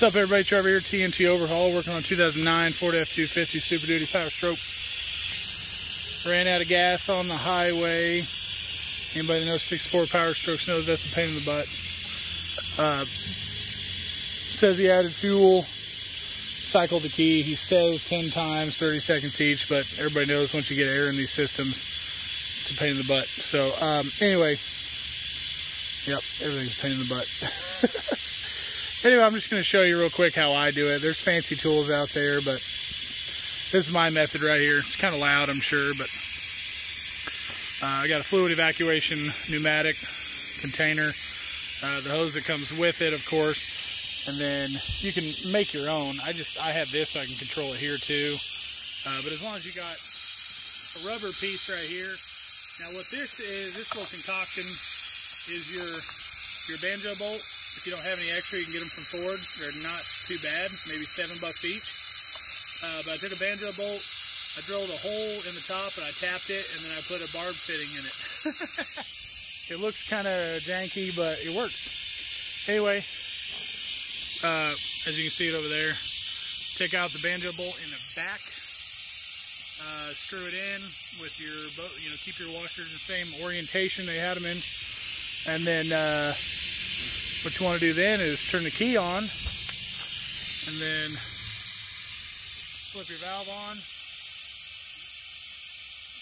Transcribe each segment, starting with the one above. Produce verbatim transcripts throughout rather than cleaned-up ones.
What's up, everybody? Trevor here, T N T Overhaul, working on two thousand nine Ford F two fifty Super Duty Power Stroke. Ran out of gas on the highway. Anybody that knows sixty-four Power Strokes knows that's a pain in the butt. Uh, says he added fuel, cycled the key. He says ten times, thirty seconds each, but everybody knows once you get air in these systems, it's a pain in the butt. So, um, anyway, yep, everything's a pain in the butt. Anyway, I'm just going to show you real quick how I do it. There's fancy tools out there, but this is my method right here. It's kind of loud, I'm sure, but uh, I got a fluid evacuation pneumatic container, uh, the hose that comes with it, of course, and then you can make your own. I just, I have this, so I can control it here too, uh, but as long as you got a rubber piece right here. Now what this is, this little concoction is your, your banjo bolt. If you don't have any extra, you can get them from Ford. They're not too bad, maybe seven bucks each. Uh, but I took a banjo bolt, I drilled a hole in the top, and I tapped it, and then I put a barb fitting in it. It looks kind of janky, but it works. Anyway, uh, as you can see it over there, take out the banjo bolt in the back, uh, screw it in with your, you know, keep your washers the same orientation they had them in, and then, uh, what you want to do then is turn the key on and then flip your valve on.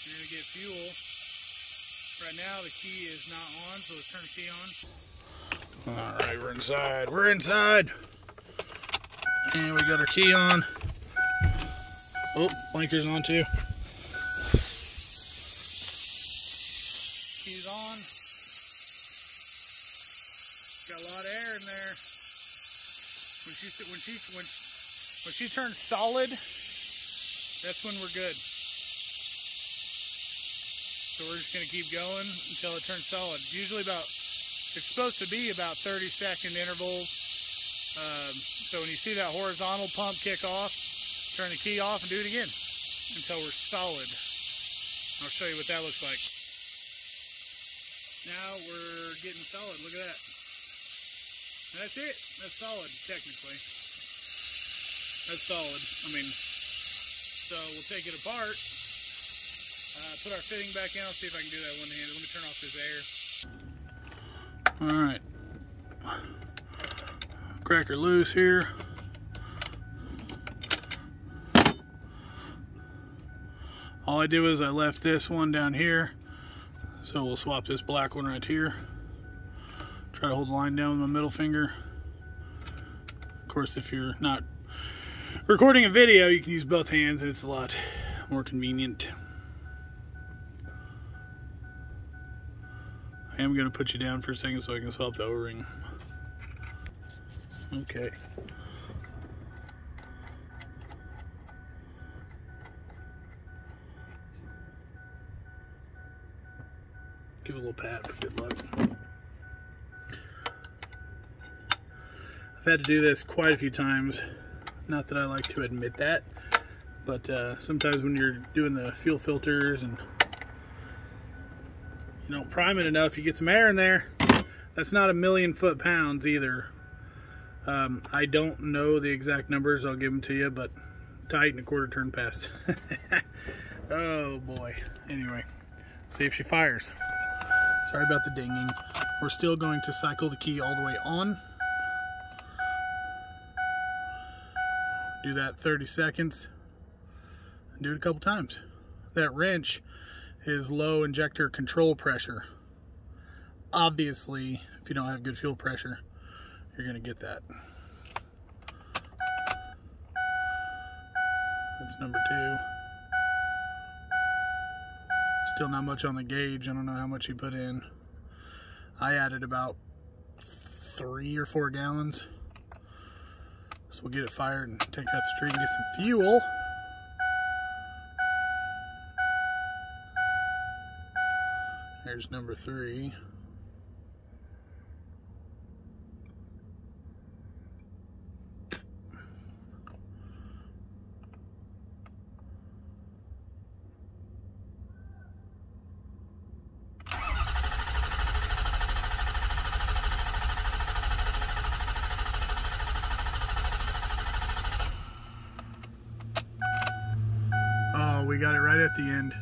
You're going to get fuel. Right now the key is not on, so let's turn the key on. Alright, we're inside. We're inside! And we got our key on. Oh, blinker's on too. Key's on. Got a lot of air in there. When she when she when she, when she turns solid, that's when we're good. So we're just gonna keep going until it turns solid. It's usually about, it's supposed to be about thirty second intervals. Um, so when you see that horizontal pump kick off, turn the key off and do it again until we're solid. I'll show you what that looks like. Now we're getting solid. Look at that. That's it. That's solid, technically. That's solid. I mean, so we'll take it apart, uh, put our fitting back in. I'll see if I can do that one-handed. Let me turn off this air. All right. Crack her loose here. All I did was I left this one down here. So we'll swap this black one right here. Try to hold the line down with my middle finger. Of course, if you're not recording a video, you can use both hands. It's a lot more convenient. I am going to put you down for a second so I can swap the O-ring. Okay. Give it a little pat for good luck. I've had to do this quite a few times. Not that I like to admit that, but uh, sometimes when you're doing the fuel filters and you don't prime it enough, you get some air in there. That's not a million foot-pounds either. Um, I don't know the exact numbers. I'll give them to you, but tight and a quarter turn past. Oh boy. Anyway, see if she fires. Sorry about the dinging. We're still going to cycle the key all the way on. Do that thirty seconds and do it a couple times. That wrench is low injector control pressure. Obviously, if you don't have good fuel pressure, you're gonna get that. That's number two. Still not much on the gauge. I don't know how much you put in. I added about three or four gallons. So we'll get it fired and take it up the street and get some fuel. There's number three. we got it right at the end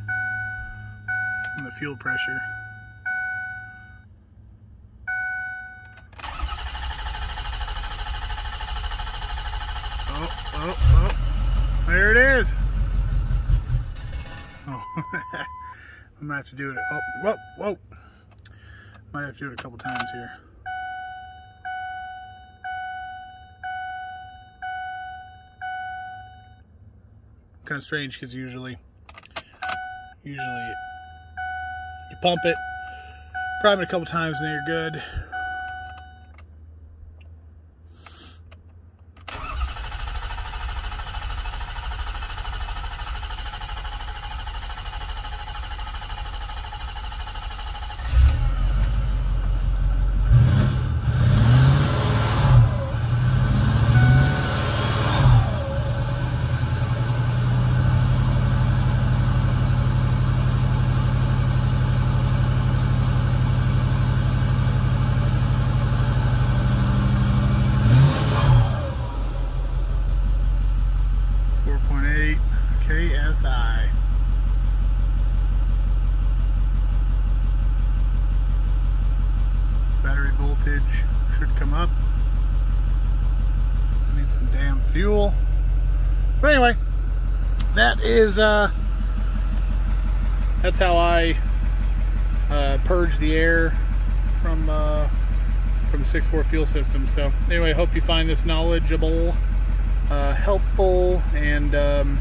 on the fuel pressure. Oh, oh, oh, there it is. Oh, I'm gonna have to do it. Oh, whoa, whoa. Might have to do it a couple times here. Kind of strange, because usually, usually you pump it, prime it a couple times, and then you're good. K S I. Battery voltage should come up. I need some damn fuel. But anyway, that is uh, that's how I uh, purge the air from uh, from the six four fuel system. So anyway, I hope you find this knowledgeable, uh, helpful, and um,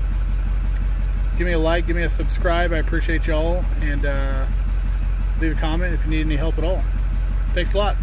give me a like, give me a subscribe. I appreciate y'all, and uh, leave a comment if you need any help at all. Thanks a lot.